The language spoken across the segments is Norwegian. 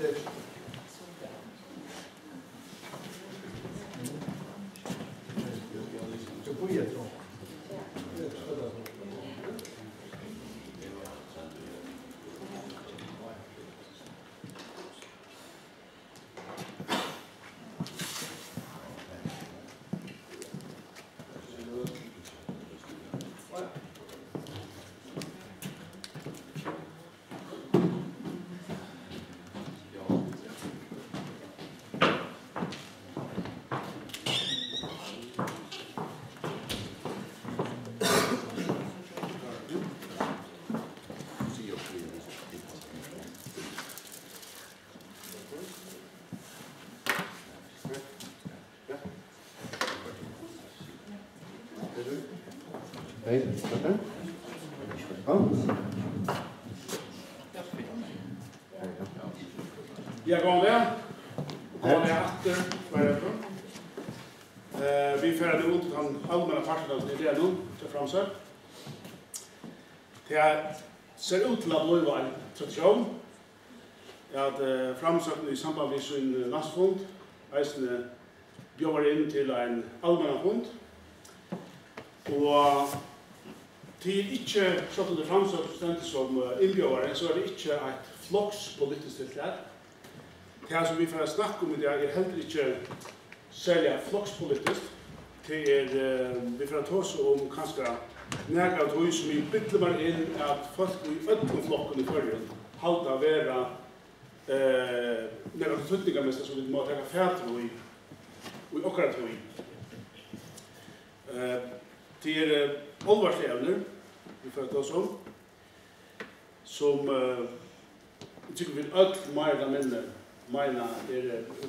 Hey, okay. Oh. Ja, vi fører det ut kan allmenne partiet til redo til framsøk. Det ser ut til at det var en tradisjon at framsøkene i samband med sin lastfond reisende bjør inn til en allmenne fond. Og til ikke, selv om det fremstår som innbjøveren, så det ikke et flokspolitisk tiltak. Det som vi får snakke om i dag heller ikke særlig flokspolitisk. Det vi får ta oss om kanskje nærmere av det som vi bytter meg inn, at folk i ødenflokken i førjen halte å være nærmere fortrytningermester som vi må tenke færdro i, og akkurat tro i. Til allvarsevner, vi følte oss om, som jeg tykker vi alt meira minner, meina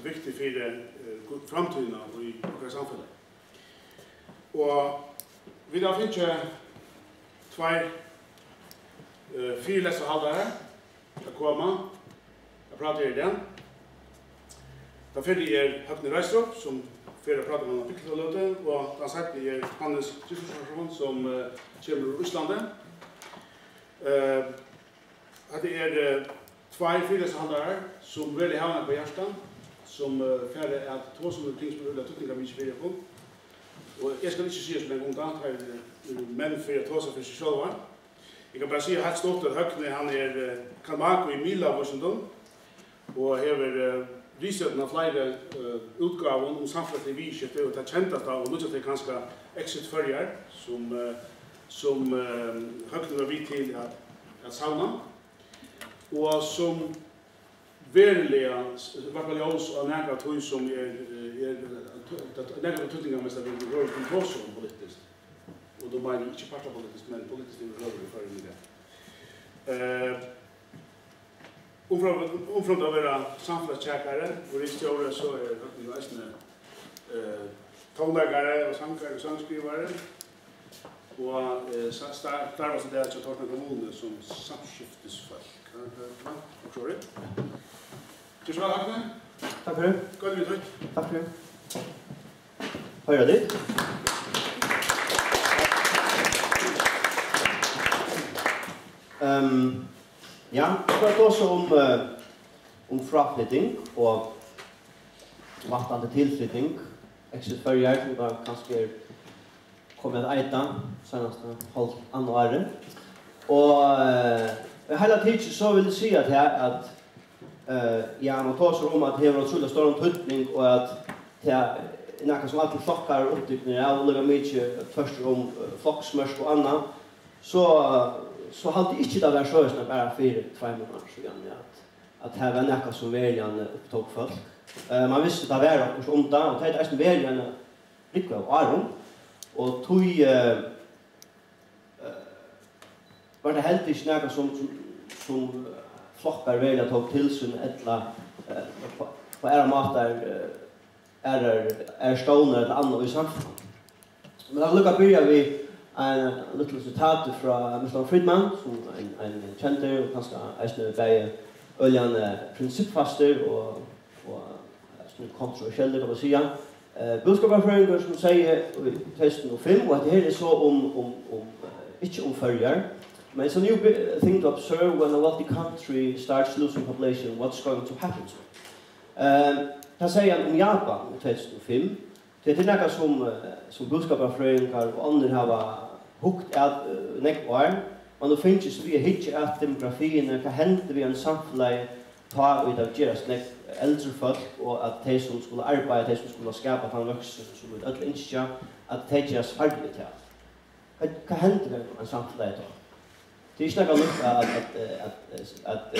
viktig for framtiden av i vårt samfunn. Og vi da finner ikke fire lese halde her, da kommer jeg prater i den. Da finner jeg Høgni Reistrup, som fyrir pratar man om byggelåten, og da sagt vi Hannes Kristiansson som kommer ur Østlandet. Det tvei frileshandlere som veldig havner på hjertet, som færre to som ting som ruller tukninger vi ikke fyrer på. Og jeg skal ikke si som en gang da, det menn fyrer to som finnes selv var. Jeg kan bare si helt stort at Høgni, han Kalmako i Mila, Washington, og hever Risøtten har flere utgaven om samfunnet i vidskiftet, og det kjentes da, og nødvendig kanskje exit-følger, som Høgni var vidt til at savne. Og som verlig, i hvert fall jeg også har nærkert hun som nærkert tøtninger mest av å røre kontrolse om politisk. Og da mener jeg ikke partipolitisk, men politisk i røvlig for en idé. Omframt å være samfunnskjekere, og rikstjåret så Høgni Reistrup tonleggere og sangskrivere, og der var det til Torsten Kommune som samskiftesfolk. Takk for det. Tusen takk, Høgni. Takk for det. Godt vi takk. Takk for det. Høyre ditt. Ja, vi prater også om fraflytting og vattende tilflytting. Exit-førjer, som da kanskje kommer til eita, seneste halvt andre året. Og hele tiden så vil jeg si at ja, man tar seg om at det er en utrolig stor omtrytning, og at det er noe som alltid flokker oppdykninger av og lager mye først om flokksmørsk og annet. Så hadde ikke det vært sjøsene bare 4-2 måneder siden at det var noe som velgerne opptog folk. Man visste det var noe som omta, og det er som velgerne rikket av Aron. Og tog var det helt ikke noe som flokker velgerne tog til sin etla på ære mater stående eller andre i samfunnet. Men da lukket byrja vi en liten citat fra Mr. Friedman, som en kjenter, og kanskje eisne beie øljende prinsippfaster og kontroversielle, kan man sige. Budskaperføringer som sier i 2005, og at det her er så ikke om følger, It's a new thing to observe when a wealthy country starts losing population, what's going to happen to it. Það segja om Japan í 2005, þetta nekka som budskaparfrøyngar og annir hafa hukt nekk var, og nú finnst við hittja að demografíin, hvað hendur við en samfélagi ta ut av gerast nekk eldre folk og at þeir som skulle arbeida, þeir som skulle skapa þann vöxtur som við öll innskja, at þeir gerast fargið til að. Hvað hendur við en samfélagi ta? Det är inte något att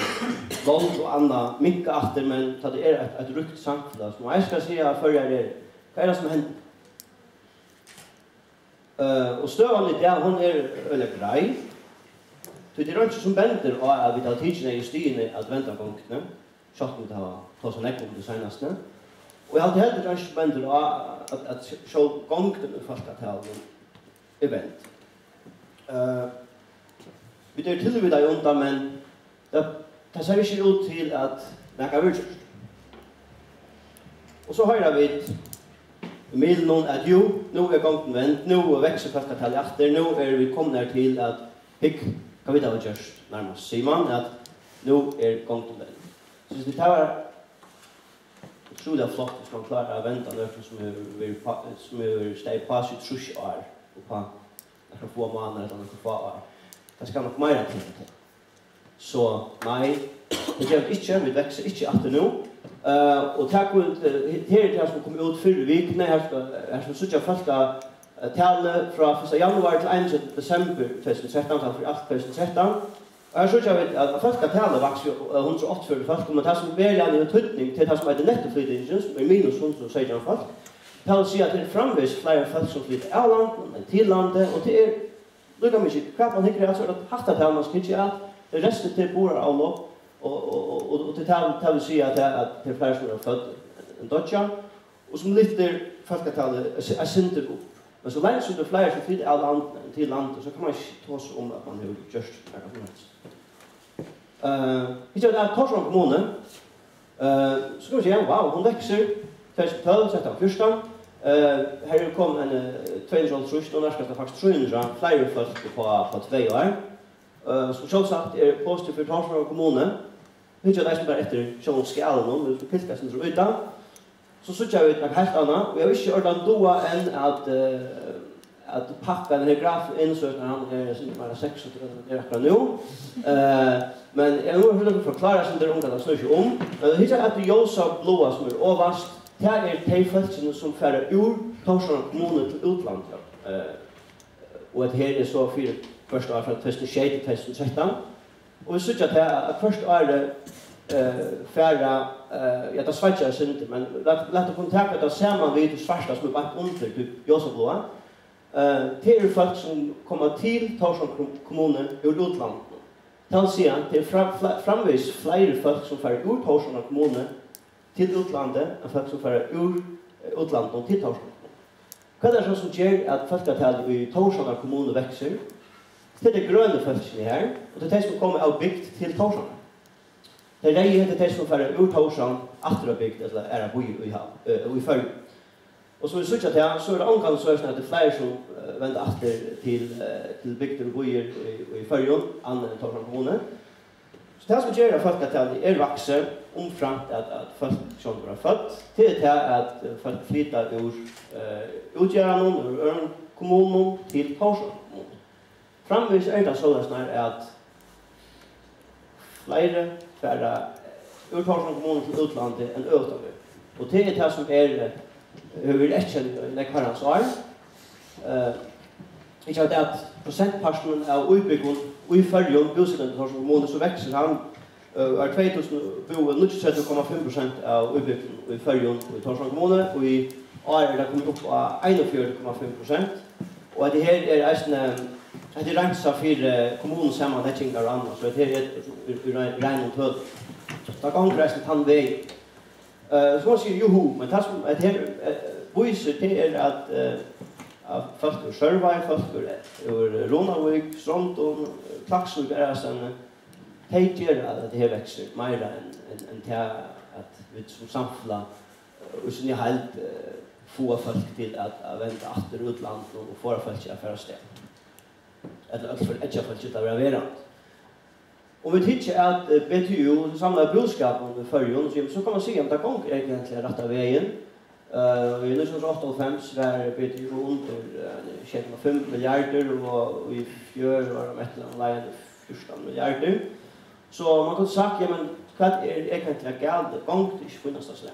våld och annat mycket efter, men det är ett rykt samtidigt. Men jag ska säga följande är, vad är det som händer? Och Støvan i dag, hon är öliga grej. Det är inte som vänder av att vi tar tidsen i styrna att vänta gången. Sjorten vi tar oss en äck om det senaste. Och jag har alltid heller inte som vänder av att sjå gången i första talen är vänt. Vi tar til videre undan, men det ser ikke ut til at det kan være kjørt. Og så hører vi med noen at jo, nå gangen vendt, nå vekser folk at tale etter, nå vi kommet her til at hikk, kan vi ta hva kjørt, nærmest sier man at nå gangen vendt. Så det tar utrolig flott hvis man klarer å vente noe som steg på sitt trusjår, og på noen få måneder eller noen få år. Det skal nok meira til det. Så nei, det gjør ikke, vi vekser ikke etter nå. Og takk for at her skal komme ut fyrre vikene, her skal sutja falka tale fra 1. januar til 1. desember 2013, for alt 2013. Og her sutja vi at falka tale vokser 148 folk, men det som er gjerne i tøtning til det som er nettoflytingen, som er minus 116 folk, tale sier at det er framvis flere folk som flyter av landet, men til landet, og til lukka mykje, hva man hikker altså, at hattatalen skal hikker at det resten til borer av lov, og til det vil si at det flere som har født en dødja, og som lyfter falkatalet, er synder opp. Men så lenge som det flere som flyter av landet til landet, så kan man ikke ta seg om at man har gjørst hver gang. Hikker at det Torsland kommune, så kan vi si, wow, hun vekser, 2012, 2014, her kom en 200-trusj, og nærkast faktisk 300 flere folk på 2 år. Som selvsagt positiv for Torsland kommune. Vi vet ikke at jeg som bare etter sjøvnskjælen nå, men vi skal pilka sin til utan. Så suttet jeg ut noe helt annet, og jeg vil ikke ordentlig doa enn at pakka denne grafen inn, så han er 6, og det er akkurat nå. Men jeg må forklare som dere omkring at han snur ikke om. Men det hitter at det jøsa blåa som er overst, det de følelsene som færer ur Torsland kommune til utlandet. Og at her så fire første år fra 2016 til 2017. Og vi synes at første året færer, ja det svartja er synd, men lett å kunne tenke at det ser man vidt det svartja som er bak under, typ Jøsabloa. Det folk som kommer til Torsland kommune ur utlandet. Til å si at det framvis flere folk som færer ur Torsland kommune til utlandet, enn folk som færer ur utlandet og til Torsland. Hva det som gjør at folketallet i Torsland kommune vekser? Det det grønne folkene her, og det de som kommer av bygd til Torsland. Det de som færer ur Torsland, atter av bygd, eller er av boi i følge. Og som vi sykja til, så er det omgang sørsene at det flere som vender atter til bygder og boier i følge, andre enn Torsland kommune. Så det som gjør at folketallet vokser, omframt at folk som var født, til at folk flyttet ur utgjørende, ur Øren kommunen til Torsland kommunen. Framvis er det sånn at flere færre ur Torsland kommunen til utlandet enn utover. Og til det som høver ikke enn hverandres år, ikke at prosentpersonen av utbyggen og i følgen bostedene til Torsland kommunen, så vekser han år 2000 bor 93,5% av utbyggingen i følgen i Torsland kommune, og i år er det kommet opp av 41,5%. Og at det her er rensa for kommunen sammen, det er ikke engang annet, så det her er regn og tød. Da kan det resten ta en vei. Så man sier joho, men det som her viser til at folk er Sørvei, folk er Ronavik, Strondon, Klaksvik er resten. Det gjør at det her vekser mer enn til at vi som samfunn og som jeg helt får folk til å vente etter utlandet og får folk til å føre sted. eller alt for etter for sitt av reverant. Og vi tidser at betyr jo samlet budskapen med førjon, så kan man si at det kom egentlig rett av veien. I 1958 var betyr jo under 7,5 milliarder, og i fjør var det et eller annet leien 14 milliarder. Så man kan sagt, ja, men hva egentlig galt det gang det ikke finnes det slik.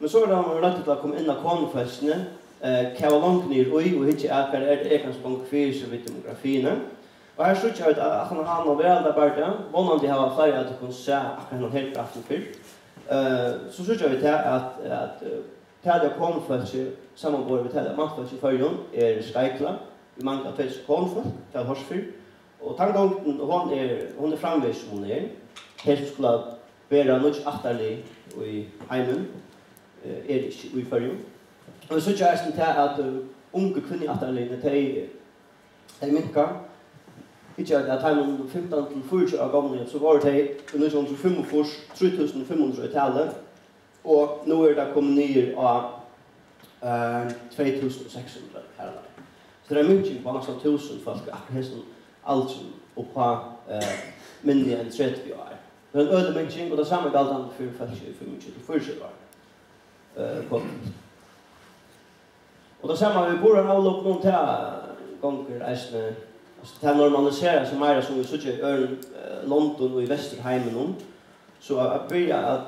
Men så var det man rettet til å komme inn av konfestene, hva langt ned ui, og ikke hva det kanskje gang fyrer seg ved demografiene. Og her slutter jeg ut at han har noe veldig bare, hvordan de har flere at de kan se akkurat noen helt kraften fyr. Så slutter jeg ut at tredje konfestene, sammen med tredje mannfest i førjon, skreikla. Vi mangler tredje konfest, tredje horsfyr. Og tankegangen, hun framvis som hun helt som skulle være nødt atterlig i heimen, ikke i førjon. Og jeg synes jeg til at unge kvinner atterligene til minka, ikke at jeg om 15-40 av gamle, så var det til 1945, 3500 i tallet, og nå det kommet nye av 2600 her. Så det mye på annet 1000 folk, akkurat hesten alt som oppa mindre enn 30 år. Det en øde mye, og det samme galt han for 45-45 år. Og da ser man vi bor her alle opp noen til ganger eisene, altså til normalisere som som vi sitter i Øren, London og i Vesterheimen om, så jeg blir at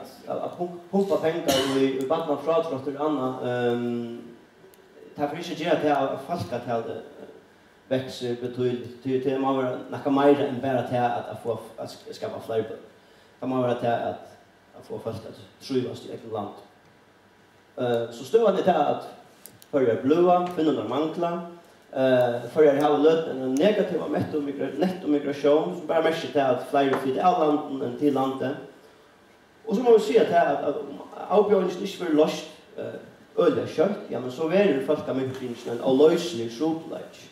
pumpa penger og badna fratråtter og annet, derfor ikke gjør til at falka til det vekser betydelig, til man vil nekka mer enn bare til at jeg skal være flere, til man vil til at få falka til truvast i eget land. Så støvende til at fører blåa, kvinner mangler, fører har løtt en negativ nettomigrasjon, som bare merker til at flere flytter av landet enn til landet. Og så må vi si at avbjørnsen ikke blir løst øyelig kjøtt, ja, men så er det folk av mykringen en løselig sopleik.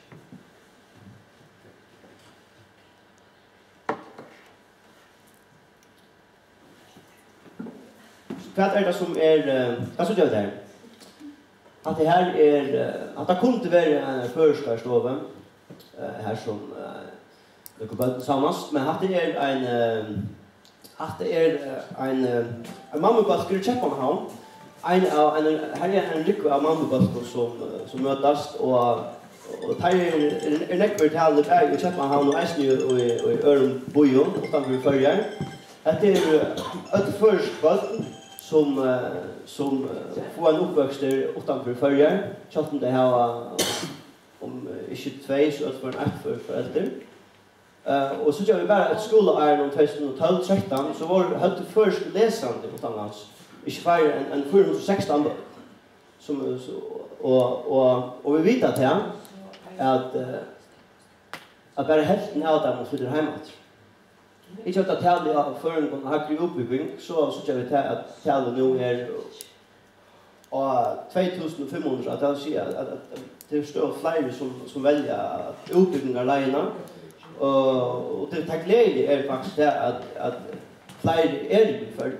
Hva det som hva så gjør det her? At det her at det kunne være en førskarstove her som det kunne bøte sammenst, men at det en mammubalsker i Kjeppenhavn, her en lykke av mammubalsker som møtes, og det her nekker til alle i Kjeppenhavn og Eisny og i Ørenbojon, utenfor førjer. Det et førskarstove som få en oppvøkster utenfor førjer, kjent om det her om ikke tvei, så at for en ett for foreldre. Og så gjør vi bare at skoleeieren om 2012-13, så var høyt først lesende utenlands, ikke feire enn 416. Og vi vet at her, at bare helten av dem flytter hjemme. Ikke at tallet av føringen har hatt i oppbygging, så sier vi at tallet nå 2500, at det vil si at det står flere som velger utbygging alene. Og det gledelig faktisk at flere i før,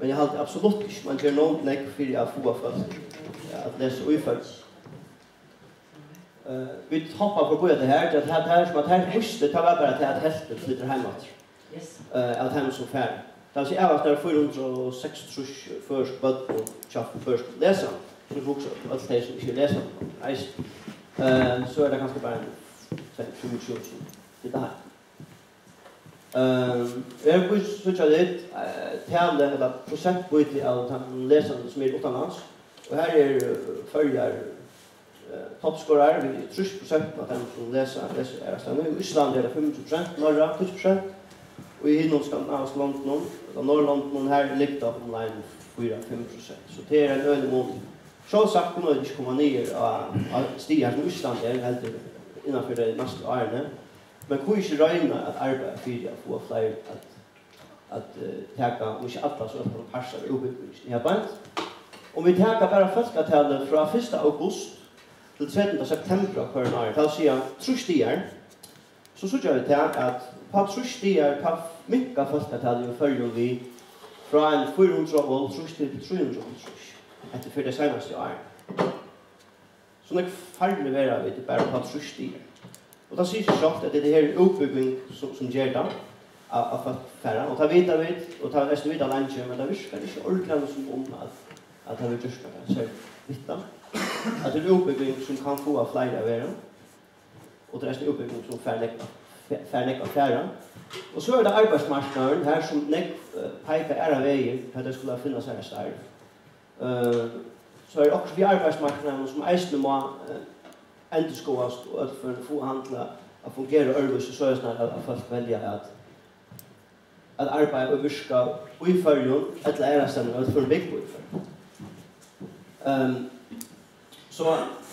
men jeg har absolutt ikke man gjør noen nekk for jeg få folk at lese uført. Vi hopper på det her, at her husker det var bare til at helten flytter hjemme. At han som færre. Det vil si at det 406 trusjer først bøtt og kjapt først leser. Så vokser alt det som ikke leser. Så det kanskje bare en 27 som dette her. Vi har vist suttet litt tale eller prosentbøytlig av leserne som utenlands. Og her følger toppskårer med 30% av dem som leser erastene. I Island det 50%, Norge 10%. Og i hinnom skandinavisk landnån, da Norrlandnån her ligger opp online 4-5%. Så det en øyne mål. Så sagt kunne det ikke komme ned av stier som Island heldig innenfor det neste årene. Men kunne ikke regne at arbeid fyrer jeg på flere at teka, om ikke alle så øppne perser i oppbyggingen i arbeid. Om vi teka bare folketallet fra 1. august til 13. september hver år, til å si at trusstier, så sier vi til at på trusstier tar mykka folketallet og følger vi fra en 400 og trusstier til 300 trusstier etter for det seneste året. så når farlig være det bare å ta et sørstid. Og da synes jeg sagt at det er her oppbygging som gjør det, av færre, og ta videre vidt, og ta resten videre landet, men det virker ikke ordentlig som om at han vil gjørste det, så vidt da. At det er oppbygging som kan få av flere av verden, og det resten oppbygging som færre færre. Og så er det arbeidsmarknaden her som peker ære veier for at det skulle finne seg større. Så er det også de arbeidsmarknaden som eisene må endeskåes for å få handla å fungere øvrige søsner at folk velger at arbeid og virke uifølgen etter ærestemmer og for å bygge uifølgen. Så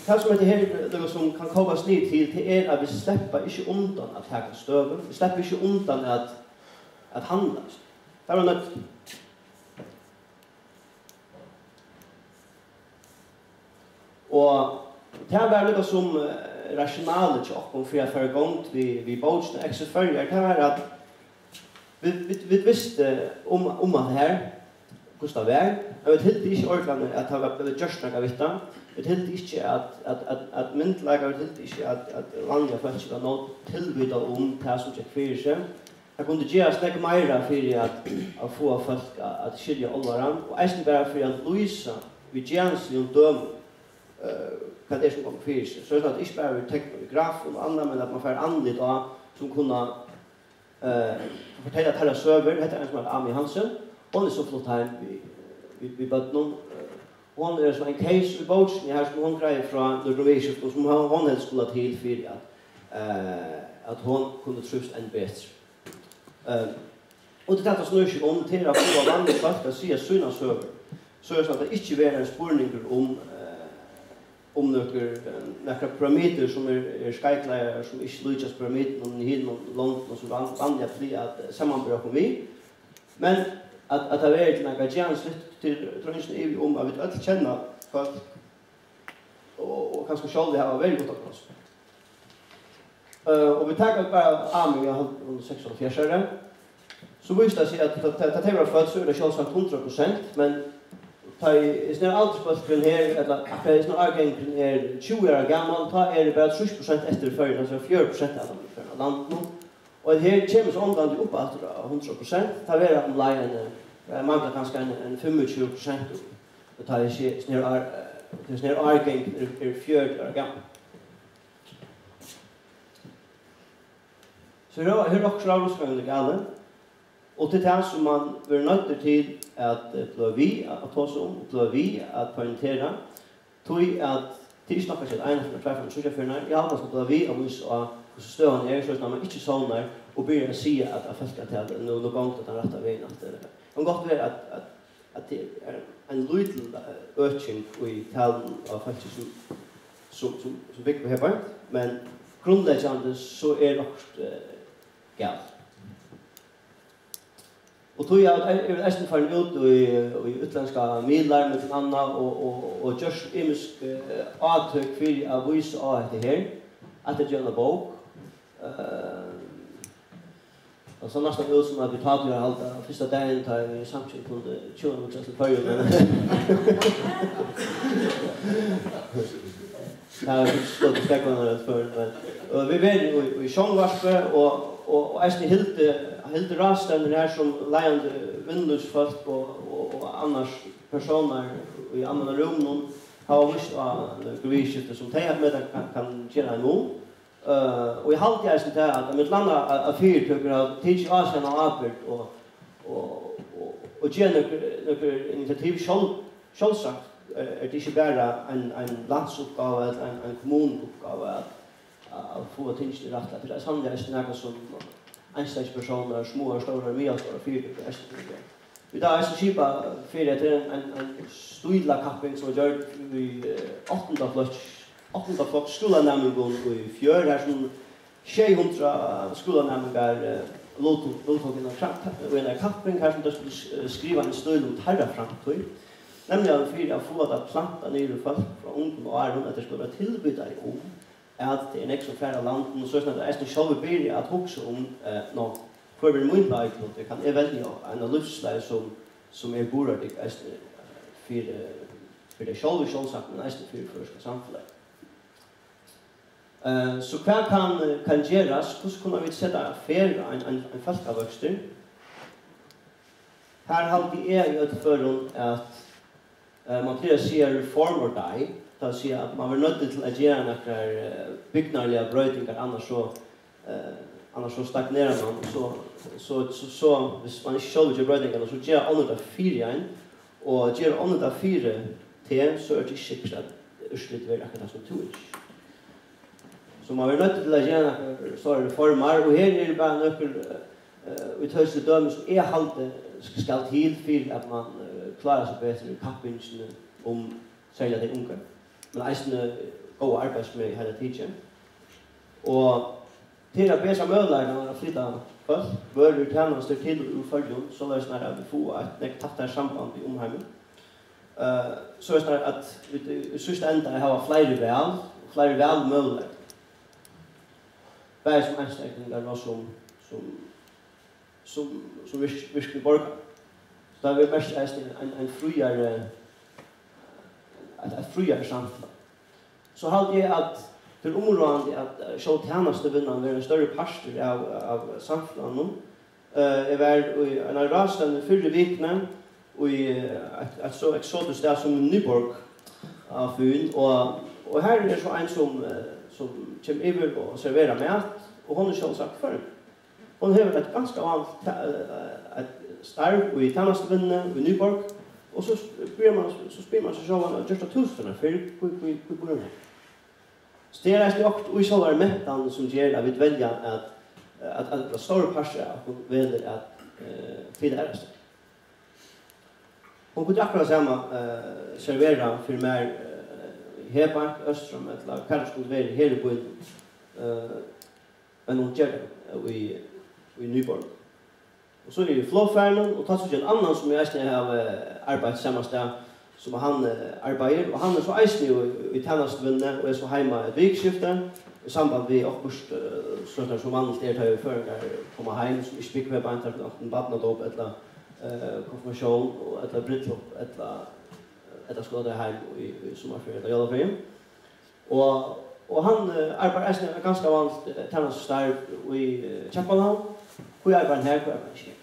det som heter her, det som kan kobles ned til, det at vi slipper ikke undan at her kan støve. Vi slipper ikke undan at handle. Det var nødt. Og det her var noe som rasjonale tjokken for jeg førre gang vi båtsene eksefølger. Det var at vi visste om at her, hvordan det var. Men vi tildi ikke ordentlig at det var gjørstnakka vitt. Vi tildi ikke at myndelager, vi tildi ikke at vanlige folk var noe tilbytta om det som ikke fyrir seg. Det kunne gjøre snakk meira for å få folk at skilje ålderen, og eisen bare for å lyse ved gjensen og døme hva det er som kommer fyrir seg. Så det er ikke bare vi tenker graf og annet, men at man får andre da som kunne fortelle at her er søver, heter en som heter Ami Hansen, og det er så flott her vi bøtt noen. Hun er som en case i Båtsen her som hun greier fra Norwegian, som hun helst skulle ha til for at hun kunne trøst en bedre. Og til dette snur ikke om til at hun var vanlig folk å si at syna søver, så er det sånn at det ikke var en spurninger om noen pyramider som er skreikleier, som ikke lykkes pyramiden, om det er langt noe som er vanlig at bli at sammenbrøkken vi. Men at det var en gajans litt til drønnsen evig om at vi alle kjenner folk og kanskje selv det her var veldig godt av oss. Og vi tenker bare av meg om 6-4-årene, så viste det seg at det var født, så er det selvsagt 100%, men hvis det er aldersbøtteren her, eller hvis det er avgengeren er 20 år gammel, da er det bare 30% etter før, altså 4% av dem før landet. Og her kommer så omdannet opp at 100%, da er det omleggende. Jeg mangler kanskje en 25% og tar jeg snir argeng er 4 år gammel. Så her er også avlåsgangene gale, og til det som man vil nøyde til at vi at ta oss om, at vi at pointere, tog at tilsnakka seg egnet med tverfra med sykjafyrner, i alle fall vi av oss og støvende er, så man ikke savner og begynner å si at feltet til at nå gangt at han rett av veien alt det der. Det kan godt være at det er en lydel økning i talen av folk som bygger på heppar, men grunnleggende så er det også galt. Og tog jeg vil eisen faren ut i utlandske midler med til andre og gjørs imisk avtøk for å vise av dette her, at det gjør en bok. Og så nesten ut som at vi tatt gjør alt det. Første dagen tar vi samtidig på 20 minutter til før, men jeg stod til stekkvannet rett før. Vi var jo i sjongvarspe, og eisen hilde rasstender her som leiende vindusfolk og annars personer i andre rom. Har vist av gruviskiftet som tegjer med det kan gjøre noe. Og i halvtid er det sånn at mitt land av fyrtøkker har tidsi av seg noe avbyrd og gjør noen initiativ selvsagt. Er det ikke bare en landsoppgave eller en kommuneoppgave å få tidsi rett til det. Sannlig er det noen som enstegspersoner, små og store, mye og store fyrtøkker er det. Vi tar eisen kjipa fyrir etter en stuidlakapping som gjør i 8. flokk skolanæmmingon i fjør, her som 600 skolanæmmingar låttok inn av kapping, her som de skulle skriva en støyl om terraframtøy, nemlig av fyrir av få at de planta nyru folk fra ungdom og æren, at de skulle være tilbyta i om, at det er nek som færre landen, og så er det eisen sjåve byrja at hoksa om nå. For min munnleik, jeg kan velge en livsleik som er borartig eisne for det sjølve sjølvsagt, men eisne for det første samfunnet. Så hva kan gjøres? Hvordan kunne vi sette affærer en falkavøkster? Her har vi i utføren at man kan si reform or die. Det vil si at man var nødt til å gjøre noen byggnærlige brøytinger, annars så stagnerer man. Så hvis man ikke selv gjør brøytingene, så gjør åndet av fire igjen. Og gjør åndet av fire til, så er det ikke sikkert at utslitt vil akkurat som to ikke. Så man er nødt til å gjøre noen større reformer, og her er det bare noen uthøyeste døme som er halvt skal til for at man klarer seg bedre i kappingene om særlig de unge. Men eisene gode arbeidsmiljø hele tiden. Og til å bedre mødlerne å flytte først, bør vi tjene større til og ufølge, så er det snart at vi får et nektattere samband i omheimen. Så er det snart at vi synes enda har flere vel mødlerne. Bare som anstekninger var som virkelig borger. Så det var mest en friere samfunn. Så halte jeg at til området at selv tjenestevinnene var en større parster av samfunnet. Jeg var i en av rasene fyrre vikene og i et så eksotisk sted som Nyborg av Fyn. Og her er det så en som kommer iver og serverer mat, og hun er selv sagt for. Hun har et ganske annet starv i tennestevinnene i Nyborg, og så spyr man seg selv om Gjørsta Tusen før vi bor her. Så det er reist i åkt, og i selv er mettene som gjør at vi velger at det står parser at hun velger at tid er reist. Hun kunne akkurat samme servere for mer Hebank, Öström, eller hva det skulle være hele byen, men hun gjør det i Nyborg. Og så er det Flåferden, og tatt ut en annen som jeg eisne har arbeidt samme sted som han arbeider, og han er så eisne i tennestvinne, og er så heima et vikskifte, i samband med åkkerst sløtter som vanlig deltar i føringer kommer heim, som ikke bygger med beintar, enten badnadop, eller konfirmasjon, eller brittlopp, eller skulle det heim i sommerferien, eller jævdaferien. Og han arbeider eisne ganske vanlig tennestvinne i Kjeppanhavn. Hvor arbeider han her, hvor arbeider han ikke?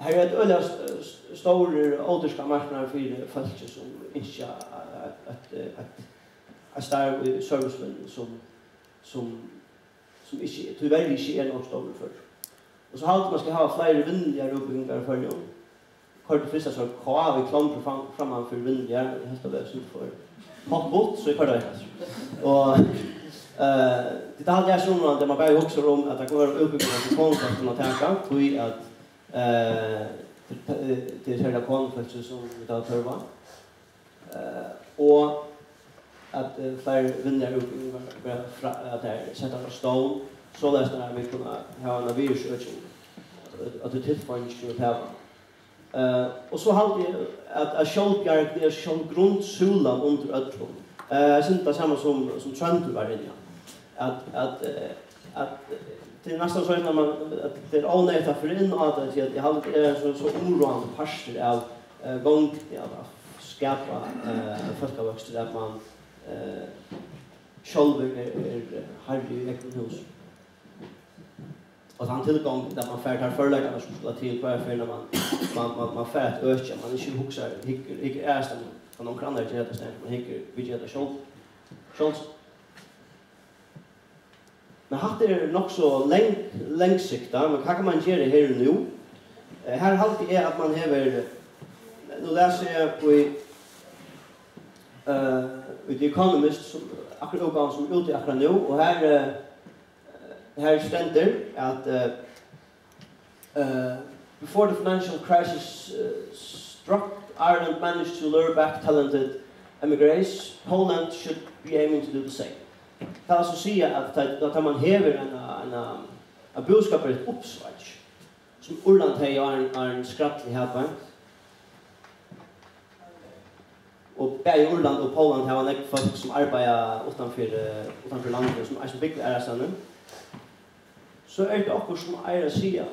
Her er et øyelig store återska marknader for folk som ikke er starv i servicevinnen som ikke, tyverre ikke er noen store for. Og så halte man skal ha flere vindligere oppbygninger for noen. Kort og frist er sånn, hva er vi klamper fremman for vindligere? Jeg helst av det som for potbot, så jeg kvar det ikke. Det hade jag sån att man börjar också om att det går att uppbygga en konflikt som man tänker på att det är själva konflikter som vi tar förva och att fler vinner upp att det är sätta på stål så läst när vi kunde ha en virusökning att det tillfanns ju att ha och så hade vi att självbjärg det är som grundsulan under öllum jag syns det samma som Trøndur var inne at det nästan så är man att det är avnägt att för in att jag hade så oroande parser av gång att skapa folkavöxter där man själv har ju eget hus och han tillgång där man färd har förläggande som skulle till på för när man färd ökar man inte huxar inte är stämmer på någon annan grej att stämmer man hickar vidare själv. Men hatt det nok så lengsikta, men hva kan man gjøre her og nå? Her halte jeg at man hever, nå leser jeg på The Economist, akkurat oppgaven som er ute akkurat nå, og her stender at before the financial crisis struck, Ireland managed to lure back talented emigrants. Poland should be aiming to do the same. Det er altså å si at man hever en budskap er et oppsvart som Orland hei og en skrattelig hever og bare i Orland og Poland hei var nekk folk som arbeider utenfor landet som er som bygde ærestandet så er det okkur som eier å si at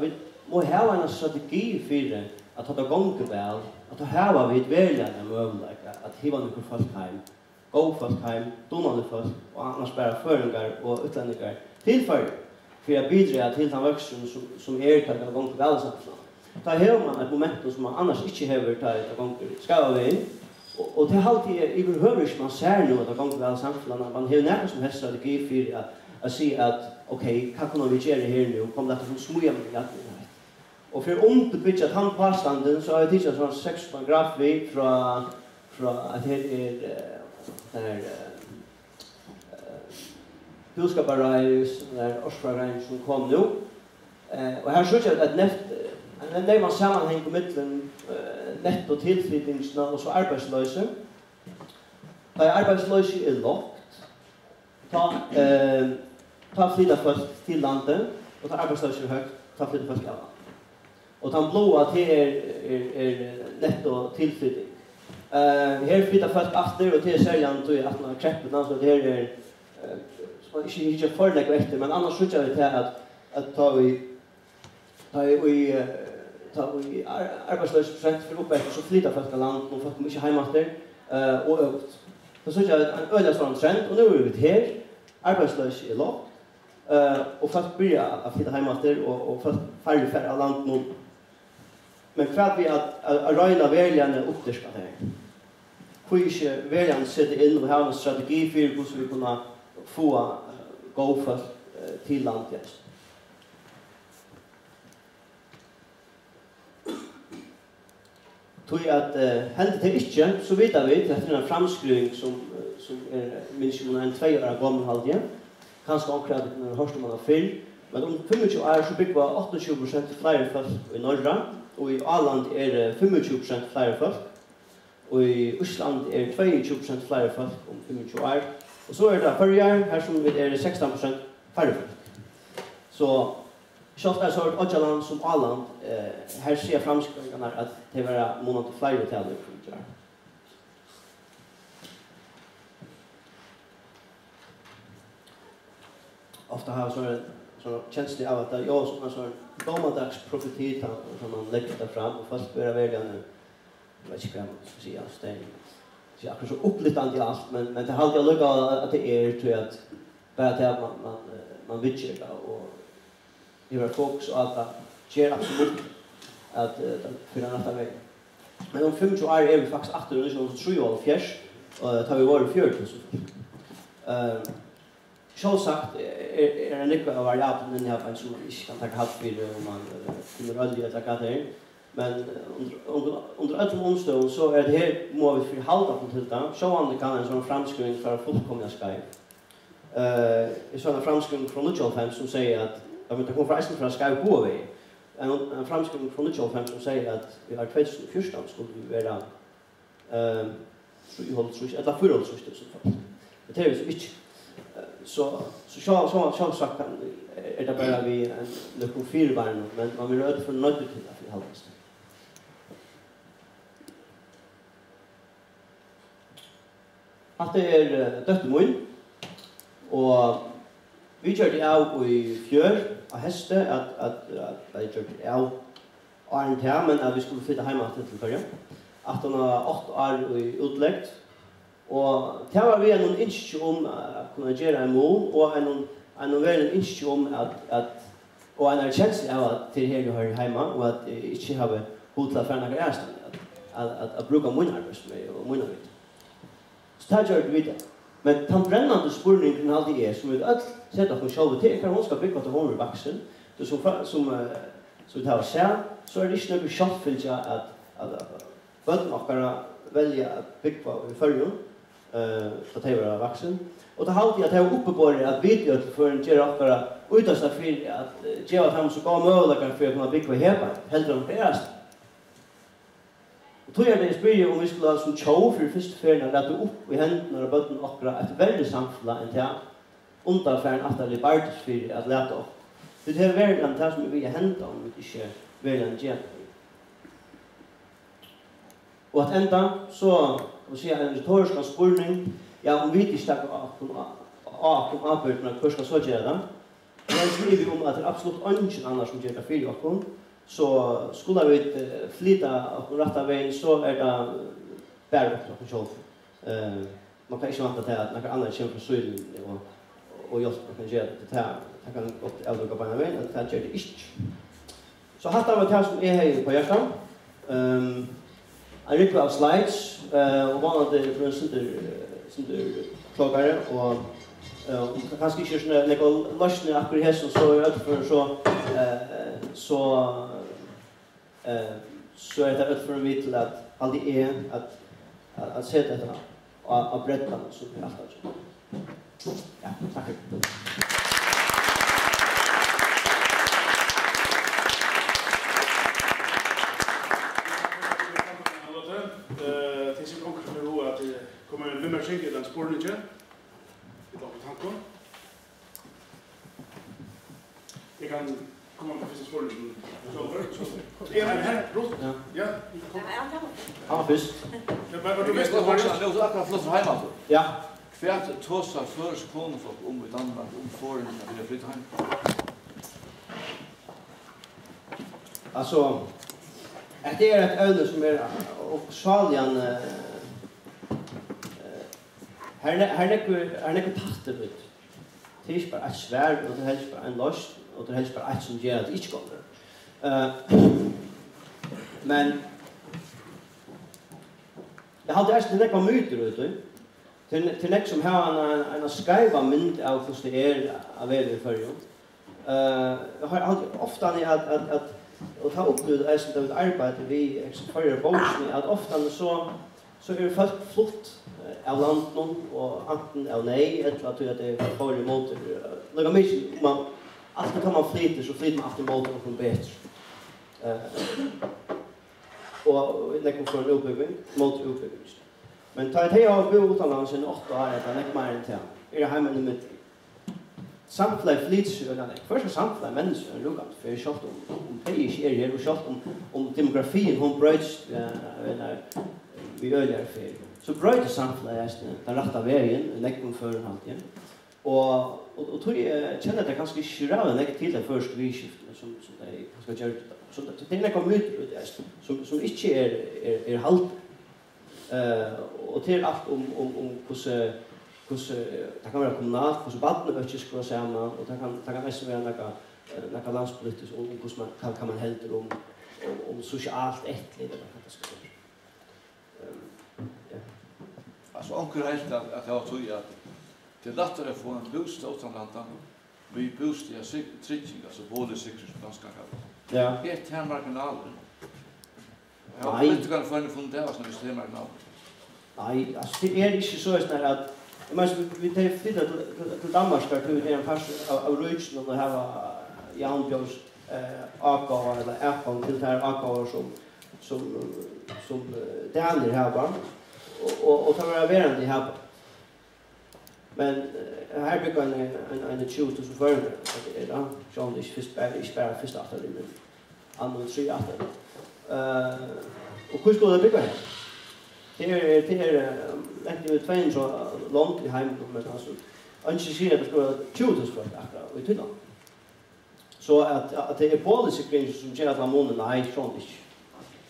vi må heva en strategi for at det gonger vel at det heva vi et velgjende møvnleik at hiva noen folk heim Go Fostheim, Donaldefoss og Andersberg føringar og utlendingar tilfører for å bidra til den vøksten som til å gå til velsamfunnet. Da hever man et momentum som man annars ikke hever til å gå til skavaveien, og til halvtid i behøver ikke man ser noe til å gå til velsamfunnet. Man hever nærmest som helst strategi for å si at ok, hva kan vi gjøre her nå? Kom dette som smøye med hjertene. Og for om du bytter at han påstanden, så har jeg tidligere sånn 600 grafi fra at her der budskapareis, der årsfrareis som kom nå. Og her synes jeg at en nøyman sammenheng på midten netto tilflyttingsene og så arbeidsløse. Da er arbeidsløse lagt, ta flytta først til landet, og ta arbeidsløse høyt, ta flytta først til landet. Og den blåa til netto tilflytting. Her flyttar folk after, og til særlig han tog i 18-kreppene, så det her som man ikke forlegger etter, men annars synes jeg til at ta i arbeidsløsprosent for oppetter, så flyttar folk av land, og folk kommer ikke hjemmetter, og øvd. Så synes jeg at en øyelig sånn trend, og nå er vi her, arbeidsløs i lov, og folk blir å flytta hjemmetter, og folk færre av land nå. Men hva vi å røyne veljene oppdyrka her? Hvor ikke veljene sitter inn og har en strategi for hvordan vi kunne få gåfalt til landet. Tror jeg at hendet det ikke, så vet vi til etter en framskriving som minst om en 2 år gammel halvdje, kanskje omkring når hørste man har fyll, men om 25 år så bygger vi 28% flere folk i Norge, og i Åland det 25% flere folk, og i Østland det 22% flere folk om 25 år, og så det førre her som det 16% færre folk. Så selv om det så et Åland som Åland, her ser fremskrivingene at det var måned til flere taler for det. Ofte har vi sånn kjenslig av at det er jo som en sånn dommedagsprofeti som man legger det fram, og først bør jeg velge, jeg vet ikke hva man skal si, altså det er akkurat så opplittende i alt, men det er alltid å lukke at det tror jeg, at bare det at man vidger det, og gjør fokus, og at det skjer absolutt, at det finner en annen vei. Men om 25 år er vi faktisk 1873, og det tar vi våre 4000. Sjålsagt det noe av variabelen inni her, som man ikke kan takke halvfire om man finner ødelig å takke det inn. Men under ødelig omstånd så det her må vi for halda på til det. Sjåvanlig kan en sånn framskriving fra fullkomne Skype. Jeg så en framskriving fra 1905 som sier at, det kom fra Eisen fra Skype på vi. En framskriving fra 1905 som sier at vi har 2014 skulle vi være 3,5-3,5, eller 4,5-3,5 som fall. Det er vi så ikke. Så sjølvsagt det bare vi noen fireværende, men man vil øde for nødde til det for halvdags. At det døttemoen, og vi kjør det av i fjør av heste, at vi kjør det av åren til, men at vi skulle flytte hjemme til førje. At han har 8 år i utleggt, og det var vi noen innskje om å kunne gjøre en mål, og noen innskje om og en erkjensel av at til her vi har hjemme, og at jeg ikke har hodlet for noen ærstand, at bruke munnarbeid og munnarbeid. Så det gjør det videre. Men den brennende spurningen alltid som vi alle setter oss selv til, hver hun skal bygge til hånden i vaksen, som vi tar å se, så det ikke noe kjøttfylse at bøtten okkara velja å bygge i følgen, for det var vaksen. Og det halvdige at jeg var oppegående at videoføren gjør okkara utdanske for at gjør frem så gav mødelager for å kunne bygge i heva, heller enn det erste. Og tog jeg det i spyrir om vi skulle ha som tjov for førsteferien å rette opp i hendene av bøtten okkara et veldig samfunnet enn det, underferien at det er bartesfyrir at lete opp. Det er veldig enn det som vi er hendet om, vi ikke veldig enn det. Og at enda, så kan vi si en retorisk spurning, ja, om vi ikke snakker om avbøtene, hva skal så gjøre det? Men skriver vi om at det er absolutt ingen andre som gjør det for oss, så skulle vi flytta oss rett av veien, så det bare opp til oss selv. man kan ikke vente til at noen andre kommer fra sylen og hjelper kan gjøre det til. Det kan godt avdrukke på en av veien, og det gjør det ikke. Så hatt av det som her på hjertet. En rykke av slides, og vanlig for en synderklagere, og kanskje ikke sånn at noen løsene akkurat her som så utenfor så er det utenfor vi til at alle at se dette og brette den som vi alltid gjør. Ja, takk. Det som kommer til å være at det kommer en nummersing i den sporen ikke. I dag i tanken. Jeg kan komme med første sporen i den. Er det her? Rått? Ja. Han var først. Du vet hva det er også akkurat flott fra hjemme altså. Ja. Hvert tåsa først koneflokk om i Danmark om forhånden til å flytte hjemme. Altså, det er et øyne som er oppsalien. Her er nekker tatter ut. Det er ikke bare et sverd, og det er helst bare en løst, og det er helst bare et som gjør at det ikke kommer. Men jeg hadde erst til nekker myter ut, til nekker som har en skreiva mynd av hvordan det er av veldig førre. Jeg har ofte at og ta opp det som det arbeidet vi eksekverer boksene, at ofte så er folk flott av landen, og enten av nei, etter at det er forrige måter. Det er mye, alltid kan man flyte, så flyter man alltid måter og kommer bedre. Og det kommer for en utbygging, måter utbygging. Men ta et hei av å bo utenlandet siden 8 år, det er ikke mer enn til. Er det hjemme i midten? Samtidig flytser og annet. Først og samtidig mennesker er lukket, for jeg har kjøpt om det ikke er her, og kjøpt om demografien, hun brøyts vi øyler for. Så brøyter samtidig resten, den rette veien, leggen før halvtiden. Og tror jeg kjenner at det ganske skjører legge til det første vidskiftene som de skal gjøre det. Så det er noen myter som ikke er halvt. Og til alt om hvordan det kan være kommunalt, hvordan badene ikke skal være sammen, og det kan også være noe landspolitisk, og hvordan kan man hente om sosialt etterlig, eller hva det skal være. Altså, anker helt at jeg har tog at det er lettere å få en bostad utenlandet, vi bostad er trygging, altså både sikkerhet og dansk anker. Det er termarginaler. Jeg har ikke kan få henne funnet det, altså, hvis det er marginaler. Nei, altså, det er ikke så at jeg mener, vi tar flytta til Danmark, der vi er en fars av røysen, og det her var Jan Bjørns avgaver, eller erfaren til det her avgaver som daner her barn, og tar være verden i her barn. Men her bygger en 20.000 førende, det er da, sånn det ikke bare første afterlig, men andre og 3 afterlig. Og hvor skulle det bygge her? Det er tveien så langt i heimen, men altså, ikke sier at det skal være 20.000 folk akkurat, og i Tyskland. Så at det er polisikringen som sier at han måneder, nei, sånn ikke.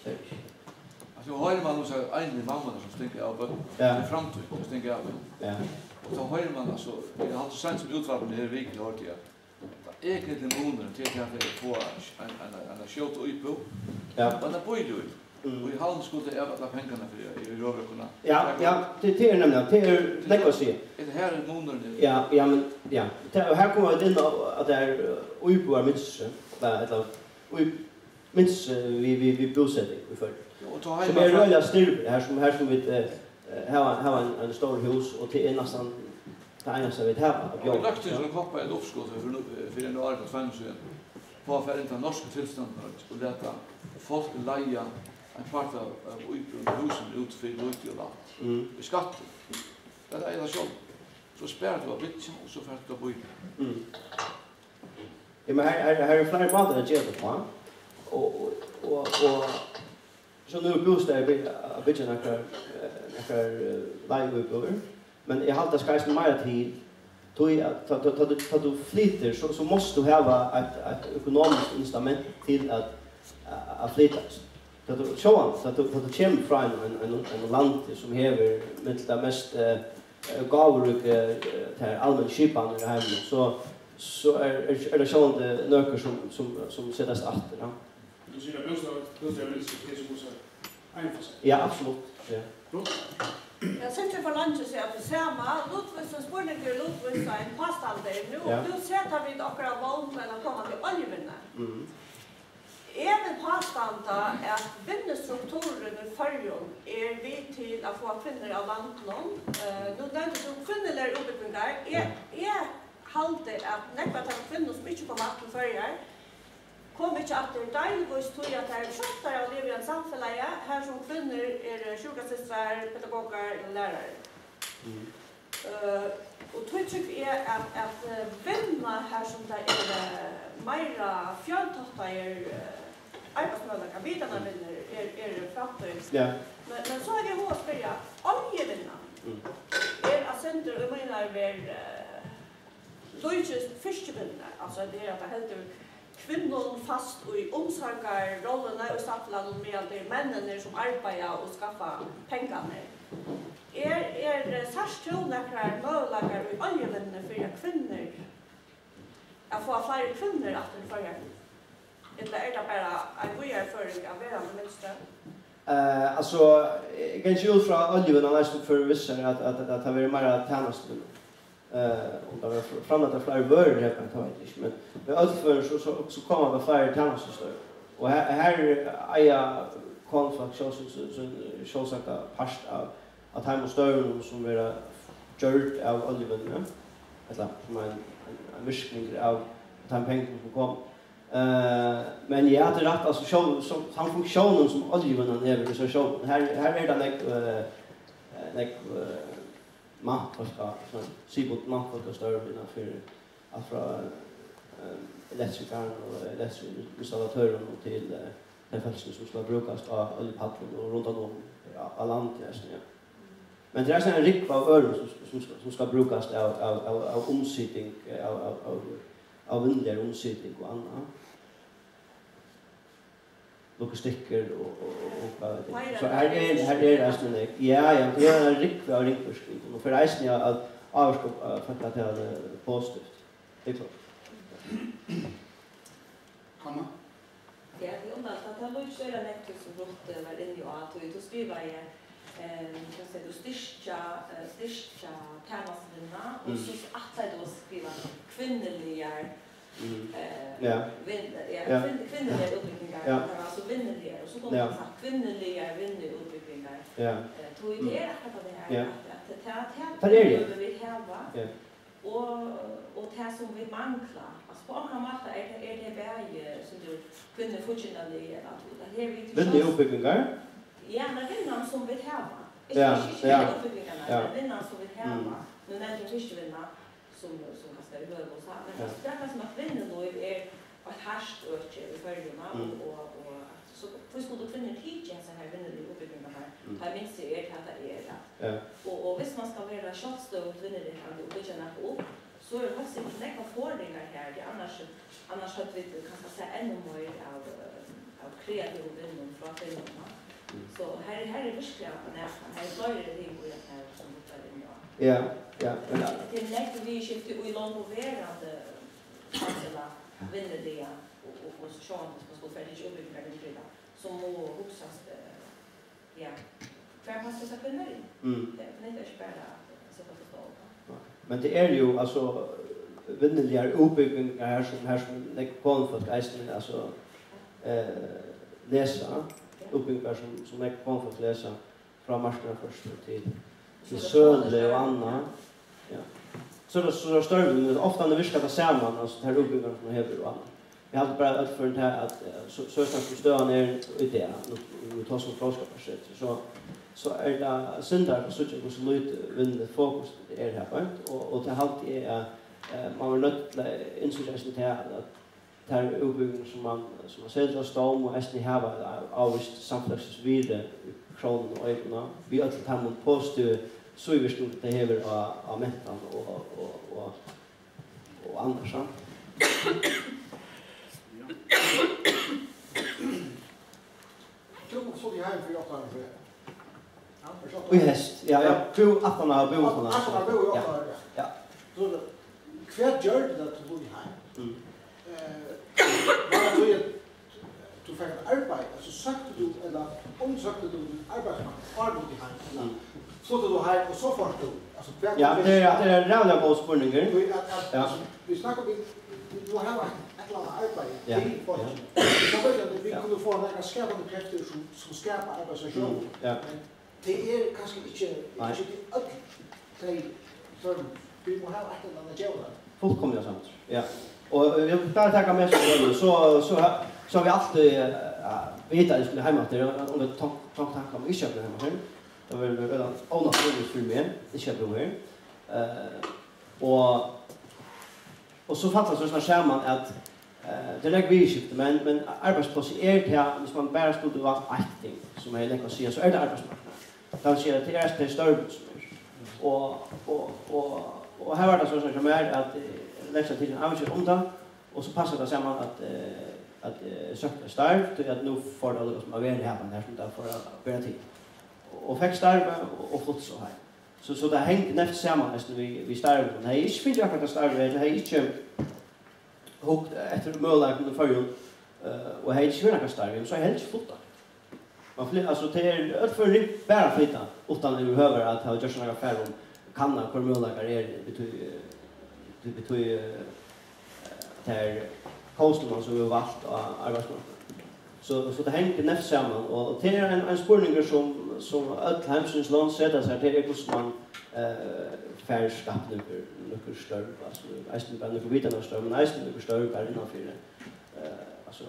Det er ikke. Altså, høyre man også egne mammene som stinker av bøkken, til fremtid, som stinker av bøkken. Og da høyre man altså, det er alltid sent som utvalgene her i Viken har til at det er egentlig måneder til at jeg får en kjøtt og ypå, men det bøyler jo ikke. Og i halden skulle jeg avtale pengene for i råvrøkene. Ja, det er nemlig, det er lekkert å si. Det her er månederne. Ja, men, ja. Og her kommer det inn at det er uiboer minst, eller minst vi bosetter i følge. Som er røyla styrper, her som vi har en stor hus, og det er nesten det eneste vi har. Vi har lagt til en koppa i et oppskott for en år og 25 på å fære inn til norske tilstander og leta folk leia en kvart av utbrunnet husen ut for nøytig og land. I skatten. Det er det selv. Så spærret du av bytjen, og så fært du av bøyden. Ja, men her er flere måter jeg gjør det på. Og så nå bostad jeg bytjen nekker leieutbrunner. Men jeg halte skreisen mer tid. Då du flyter så måste du ha ett ekonomiskt instrument till att flytta. Då du kommer från en land som har det mest gaveruket til allmenn kjipene i hjemme, så det kjente nøkker som settes etter. Du sier det bønstøyene er så god som enfasen? Ja, absolutt. Jeg synes det for landet seg at vi ser meg. Lodvisen spør ikke Lodvisen en pastalder nå. Du setter vi akkurat valg med å komme til oljevinnet. Jeg vil påstande at vinnestrukturen i Førjum vi til å få kvinner av landlån. Nå nevnte du kvinnelige utviklinger. Jeg halte at nekket av kvinner som ikke kom til Førjum kom ikke at det er deiligvis tog at det er kjøttere å leve i en samfunn her som kvinner sjukesistere, pedagoger og lærere. Og tog jeg at vinner her som det meira fjøntottar arbeidsmøllaka vidana vinner framtøys. Men så er det hva å spørre, oljevinna asenter og mener ver løytjøst fyrstevinna, altså det at det heldur kvinnon fast og i omsorgarrollene og samtland med at det mennene som arbeida og skaffa pengane. Særstronakrar møllakar og oljevinna fyrir kvinner at få flere kvinner at du følger? Eller er det bare en god erføring av hver andre minste? Altså, jeg kan ikke ut fra oljevinna nesten før vi visste at det har vært mer tjenestvinna. Om det var fremlagt av flere vører, jeg kan ta det ikke, men med utføring så kom man med flere tjenestvinna. Og her er jeg konfakt selvsagt part av at heim og støvn som vi har gjort av oljevinna. En virkning av den pengen som kom. Men jeg hadde rett, altså, den funksjonen som oljevinnen er ved reservasjonen. Her er det en mannfolka, sybot mannfolka større innenfor alt fra elektrikeren og elektrikinstallatøren til den felsen som skal brukes av oljepadlen og rundt av landtjesten. Men det er en rikva av øren som skal brukes av omsidning, av vindligere omsidning og annet. Noen stykker og hva vet jeg. Så her er det resten jeg. Ja, det er en rikva av ringforskning. Og for resten jeg har avskap fattet til det påstøft. Det er klart. Anna? Ja, det er omvendt at jeg lå ikke gjøre nektig som rått hver inn i å ha tog ut og skrive i du styrkja temasinna, og så atleid å skriva kvinnelige utviklingar, altså vinnelige, og så kom det sagt kvinnelige vinneutviklingar. Tog i det akkurat det her, at det er det vi heva, og det som vi mangla. Altså på andre måter er det vei som du kvinner fortjennelig, vinneutviklingar? Ja, men vinnene som vil heva. Ikke utviklingene, men vinnene som vil heva. Nå nevnte jeg ikke vinnene som kan stå i høyre hos her. Men det er som at vinnene nå er et herst øke i følgene. Så for skulle du finne tidligere sånne vinnene i utviklingene her, her minst er det at det er det. Og hvis man skal være kjøttstøv og vinnene her og ikke nærke opp, så er det også ikke noen forringer her. Annars har vi kanskje sett enda mer av kreative vinnene fra vinnene. Så her er det virkelig at man er fløyere ting og jeg er som mot der inne. Ja. Det er lett vi skifter og i langt og verande fansela vinner det og sånn som skal ferdig ikke oppbygge den frida som må hoksast hver pass til seg kvinner i. Det er ikke bare å se på forståelse. Men det er jo altså vinnerligere oppbygginger her som legger på den folk eisen, altså lesa oppbyggar som jeg kom for å lese fra marskene første til Sødle og Anna. Så det er større, men ofte er det virkelig at det ser man, altså det her oppbyggar som hever og Anna. Jeg hadde bare alt for en her at Sødlands bestøvende er ute her, når vi tar som fråskapet, så er det synder på Sødlands og så løyte vinnet fokus det er her, og det halte er at man var nødt til å innsynsen til at det er utbyggingen som man ser til å stå om og esten i heva avvist samtlagsvire i kronen og øynene. Vi har til dem og påstå så i virkning det hever av mentan og annars. Tror du så de her for 8 år? Ja. Och i häst. Ja, jag bor aftarna och bor såna. Aftarna bor jag. Ja. Så kvärt gör det att bo i hem. Vad gör du för att arbeta? Alltså sökte du eller omsökte du arbetsmarknaden i hem? Så då du här och så fort du. Alltså kvärt. Ja, det är rävla på spurningar. Ja. Vi snackar vi du har ett långt arbete i folk. Så då det vi kunde få några skapande krafter som skapar arbetssituationer. Ja. Det kanskje ikke alt som vi må ha vært enn denne kjøvene. Fullkomlig samt, ja. Og jeg vil bare takke mest om det, så har vi alltid vite at jeg skulle hjemme til, om det tok tanker om ikke jeg ble hjemme til. Det var vel en åndatt mulighet for meg, ikke jeg ble hjemme. Og så fant jeg sånn skjermen at det er ikke vi skiftet, men arbeidsplass er det her, hvis man bare stod og valgte alt ting, som jeg liker å si, så er det arbeidsplass. Han sier at det er det større som er. Og her var det sånn som er at lekser til en avgjør om det, og så passer det sammen at søkte er større, til at nå får det noe som er veldig hjemme her, som det er for å være tid. Og fikk større, og fått så her. Så det hengte neft sammen nesten vi større. Det er ikke fint akkurat større, det er ikke hukt etter møllagene før jo, og det er ikke fint akkurat større, så er det ikke fullt da. Altså, det er alt for ripp bare flytta, utan det vi behøver at ha gjørs noen affær om kanna, hvor muligheter er det betyr til kostnadene som vi har valgt av arbeidsmåten. Så det henger neft sammen, og det er en spurninger som alt hemsyns land setter seg til, er hvordan man færskap noen større, altså, eisen bare noen videre større, men eisen noen større bare innanfor det. Altså,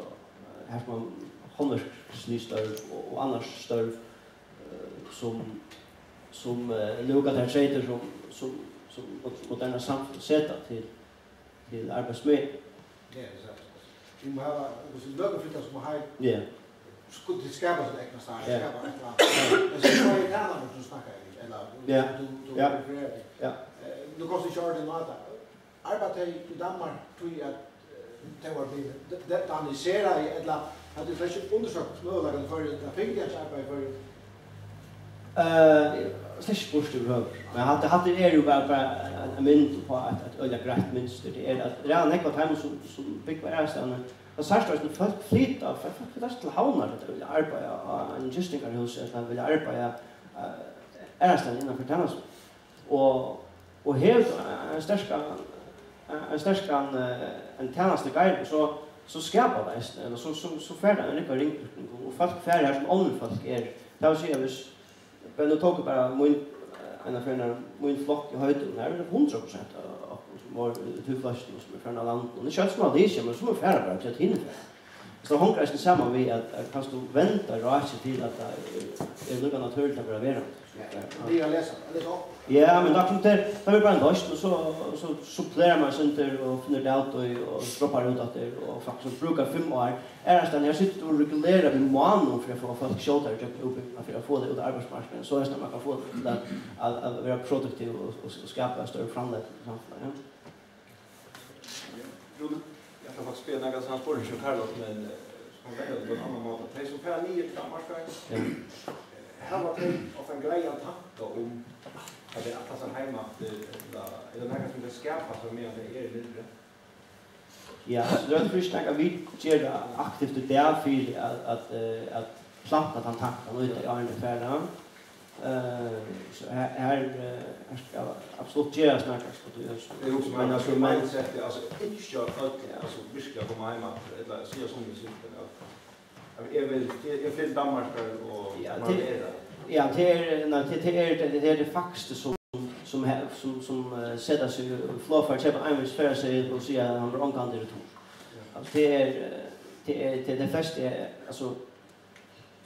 her skal man håndersnystørv og annars størv som lukker der skjeter som moderne samfunn setter til arbeidsmiljø. Ja, det er sant. Vi må ha, hvis vi løper flytter, så må vi ha skudd til skapet som ekne snakker, skapet ekne annet. Jeg synes det var italianer som snakker, eller du refererer det. Nå kan vi kjøre det nå at arbeidet i Danmark tror jeg at det var blivet detaniseret i et eller annet. Har du faktisk undersøkt møllagene for det fingerhjertsarbeid for det? Slik spørste vi høver. Men hatten er jo bare en mynd på et øyne greit mynster. Det er at redan ikke var hjemme som bygg var ærestene. Og særstøysen folk flytta, folk flytta til havner at jeg ville arbeide av en kystingarhus, at jeg ville arbeide ærestene innenfor tennelsen. Og helt en sterskan en tennelsene geir, så skapar det eisen, eller så færdig en rikka ringbrukning, og folk færdig her som andre folk er. Det vil si at hvis Benno tok bare min flokk i høyden her, det er 100% av oss som var utflasken som er færdig av landet, og det er ikke alt som hadde i seg, men så må vi færdig bare til at hinne. Så det håndgreisen sammen vi at kan stå og vente og rase til at det er noe naturlig til å være verant. Det er å lese, eller så? Ja, men det er bare en løst, og så supplerer man sønder og finner det alt og stropper ut at det og faktisk bruker 5 år. Ernesten, jeg sitter og regulerer min måned for å få kjøter og kjøper oppbyggene for å få det ut av arbeidsmarkedet, så er det sånn at man kan få det til å være produktiv og skape større framlegg i samfunnet. Rune? Jeg kan faktisk spille noen sånne spørsmål som Karlof, men som veldig på en annen måte. De som færre nye til Danmarksvei, her var det ofte en greie å takke om at det er alt som hjemme, eller noen som det skapet som mer enn det er lille. Ja, så det er først noen vi gjør det aktivt og derfor at plantet han takker noe ut i andre færre. Så här ska absolut göra snackas på det jag som man alltså mindset alltså inte jag alltså mycket på mig att eller så jag som det att jag vill jag flyttar Danmark och ja det är det faktiskt som sätter sig flor för exempel en viss för sig och säger han har ankan det då alltså det först är alltså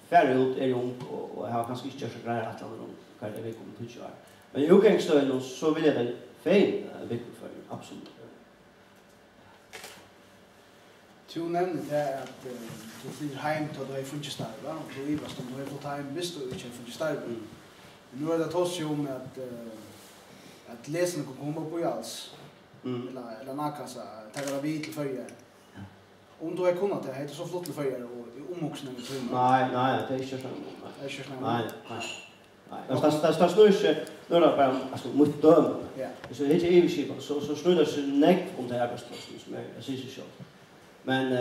færre ut er ung, og jeg har kanskje ikke gjort så greier at andre ung, hva er det vi kommer til å gjøre. Men i utgangsstøyene så vil jeg det feil vikkelføring, absolutt. Du nevnte at du flyr heim til at du er fungestarve, og du ivast om du er fått heim hvis du ikke er fungestarve. Nå er det tås jo om at lesene kan komme opp i alls, eller nakassa, tegger av hvite førje. Om du er kunnet det, heter det så flott til førje, og omvoksning i tøyene? Nei, det er ikke sånn. Det er ikke sånn. Nei, Der står ikke når det bare mot døm. Så det er ikke evigskipen, så snur det seg nekt om det arbeidsplassen som jeg synes ikke selv. Men,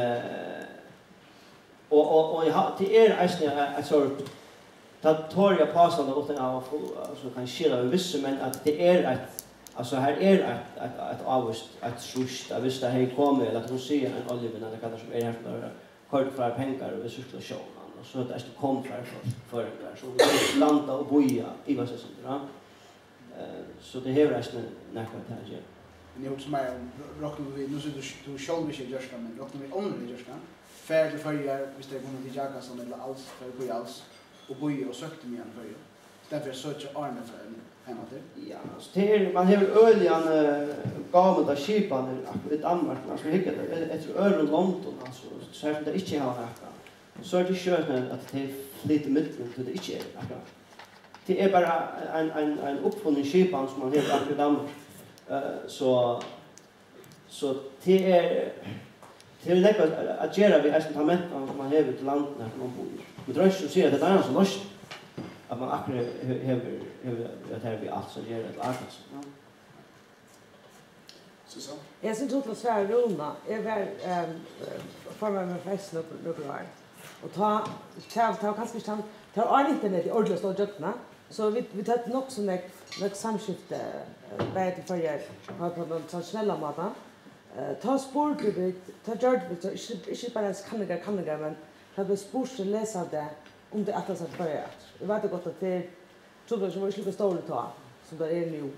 og det eisen jeg tror, det tar jeg pasene og den av som kan skille av visse, men at det et, altså her et avvist, et sørst, jeg visste at jeg kommer, eller at hun sier en oljevenn, eller hva som her som har hørt fra penger og ressurser og sjån. Så det er kom fra forrige, så det er landa og boja i hva som drar. Så det hever jeg snakket her, ja. Men jeg husker meg om, råkner vi, nå synes du selv ikke gjørs det, men råkner vi ånden gjørs det. Færre til førje, hvis det kommer til Jakasson eller alls, for jeg boja alls, og boja og søkte meg igjen førje. Derfor jeg søker armen fra henne til. Ja, så det man hever øljene gavet av kipene i Danmark, men som hikker det, etter øren London, altså, særlig det ikke har nekka. Så det skjønner at det flyter midten til det ikke akkurat. Det bare en oppfunnet skipan som man helt akkurat Danmark. Så det nekka at gjøre vi esentamentene som man hever til landene når man bor. Vi tror ikke å si at det noe som norsk, at man akkurat hever at her blir alt som gjør et akkurat. Jeg synes at det var svære rona. Jeg var formen med festen oppe her. Og ta kanskje ikke han, ta av internett i ordelig å stå og døpne, så vi tatt nok som nok samskifte vei til forrige på den tradisjonelle måten. Ta sportbygget, ta gjørdbygget, så ikke bare ens kanninger, men ta det sports til å lese av det, om det etter seg forrige. Jeg vet godt at det trodde jeg ikke var slik å ståle ta, som det nå.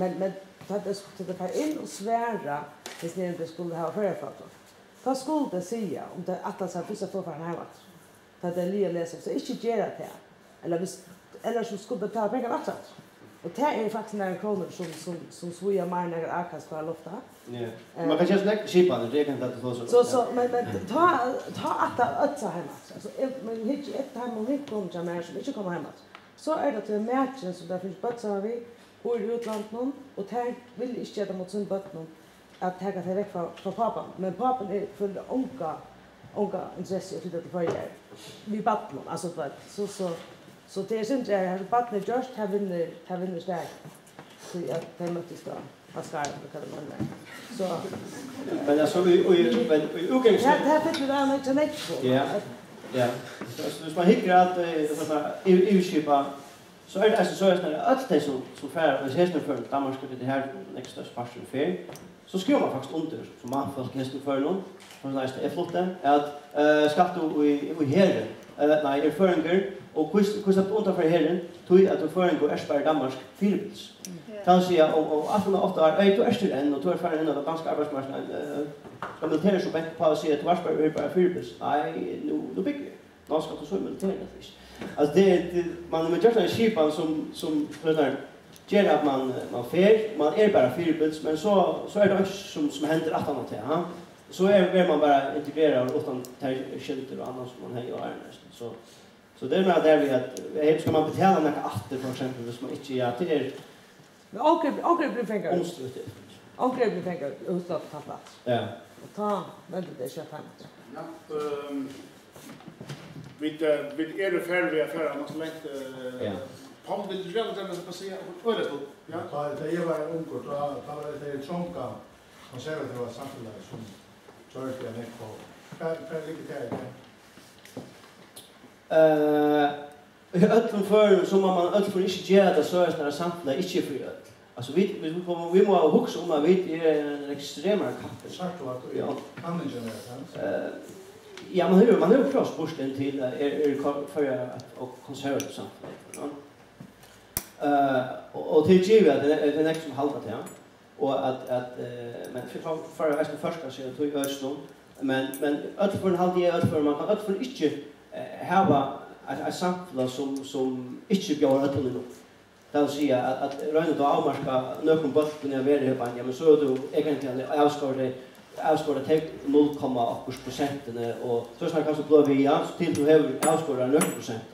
Men ta det her inn og svære, hvis det skulle ha forrige forhold. Hva skulle det sige om det at han skal plutselig få fra en heimat? Da det er lige å lese, så ikke gjør det til. Ellers så skulle det ta penger av alt. Og det er faktisk nære kroner som svojer meg nære akkurat fra loftet. Man kan kjøpe nære kjipene, det kan det få sånn. Men ta at det øtser heimat. Men ikke et heim og ikke kommer til meg som ikke kommer heimat. Så er det til mærken som det finnes bøtter av vi, bor i utlandet noen, og det vil ikke gjøre det mot sin bøtter noen. At jeg kan ta vekk fra papen, men papen føler unga interesse å flytte til forrige. Vi battler, altså. Så det synes jeg, her battler Josh, her vinner steg. Så jeg møttes da, hva skal jeg, hva det måler. Så... Men altså, i utgangspunkt... Her fikk vi da en eksternett på. Ja. Hvis man hikker at EU-kipa, så er det altså så at alt det som færre, hvis hesten føler Danmark skulle til her, den største parten fer, så skriver man faktisk under, som man faktisk nesten før noen, som er flott det, at skatt i herren, nei, føringer, og hvordan du under for herren, tog at føringer bare i Danmark firebils. Da sier jeg, og 1808 år, du styr enn, og du ferdig enn, og dansk arbeidsmarknaden, skal militære så bent på å si at du bare firebils. Nei, nå bygger vi. Nå skal du så militære det ikke. Altså det, man med gjerne skipan som gjør at man fer, man bare firebils, men så det ikke som hender at han til, ja. Så man bare integreret uten skilter og annet som man har i året næsten. Så det med det vi at, skal man betale noe atter for eksempel, hvis man ikke gjør det Men anker blir penger. Anker blir penger uten at ta plass. Ja. Og ta, vent det, kjøp henne. Ja, vi ferdig ved affæret, man skal lengte... Paul, vil du gjøre denne som passerer? Hva det stod? Ja, da jeg var unger, da var det en tjonka konservative samfunnet som tjørte jeg nekk på. Hva ligger det her? I øtlen før, så må man øtlen ikke gjøre det så er samfunnet ikke for øtlen. Altså, vi må huske om at vi er en ekstremere kappe. Sagt du at du er aningenert, sant? Ja, man har jo klart spørsmålet til konservative samfunnet. Og til givet at det er ikke som halda til han, og at, men for jeg skal først kanskje at du er Øström, men Øström halda jeg Øström, man kan Øström ikke hava et samfunn som ikke bjør Øström i noe. Det vil si at røynet og avmarska nøkken bøtten jeg veri i Høybange, men så er du egentlig avskåret til 0,8%, og så snart kanskje blå via, så til du hever avskåret nøkken prosenten.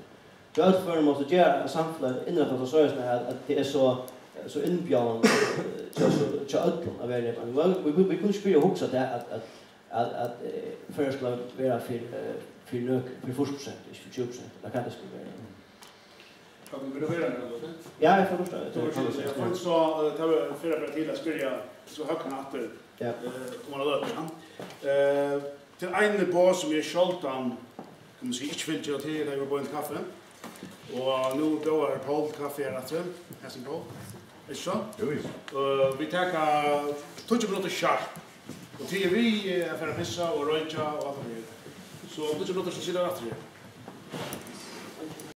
Det er utførende måtte gjøre samfunnet innrettet av søresene at det er så innbjørn til ødlån av veldig. Vi kunne spille og huske at først skulle være for 40%, ikke for 20%, eller hva det skulle være. Kan du grovera den då? Ja, jag förstår. Jag sa förra partiet skulle jag så högna att komma då igen. Till en bar som är Scholtan kommer sig inte vill jag till där jag var på en kaffe. Och nu då är Paul kaffe här att hästen då. Är så? Jo. Vi tar 20 minuter sharp. Och TV är för missa och röja och allt det. Så 20 minuter så sitter jag att.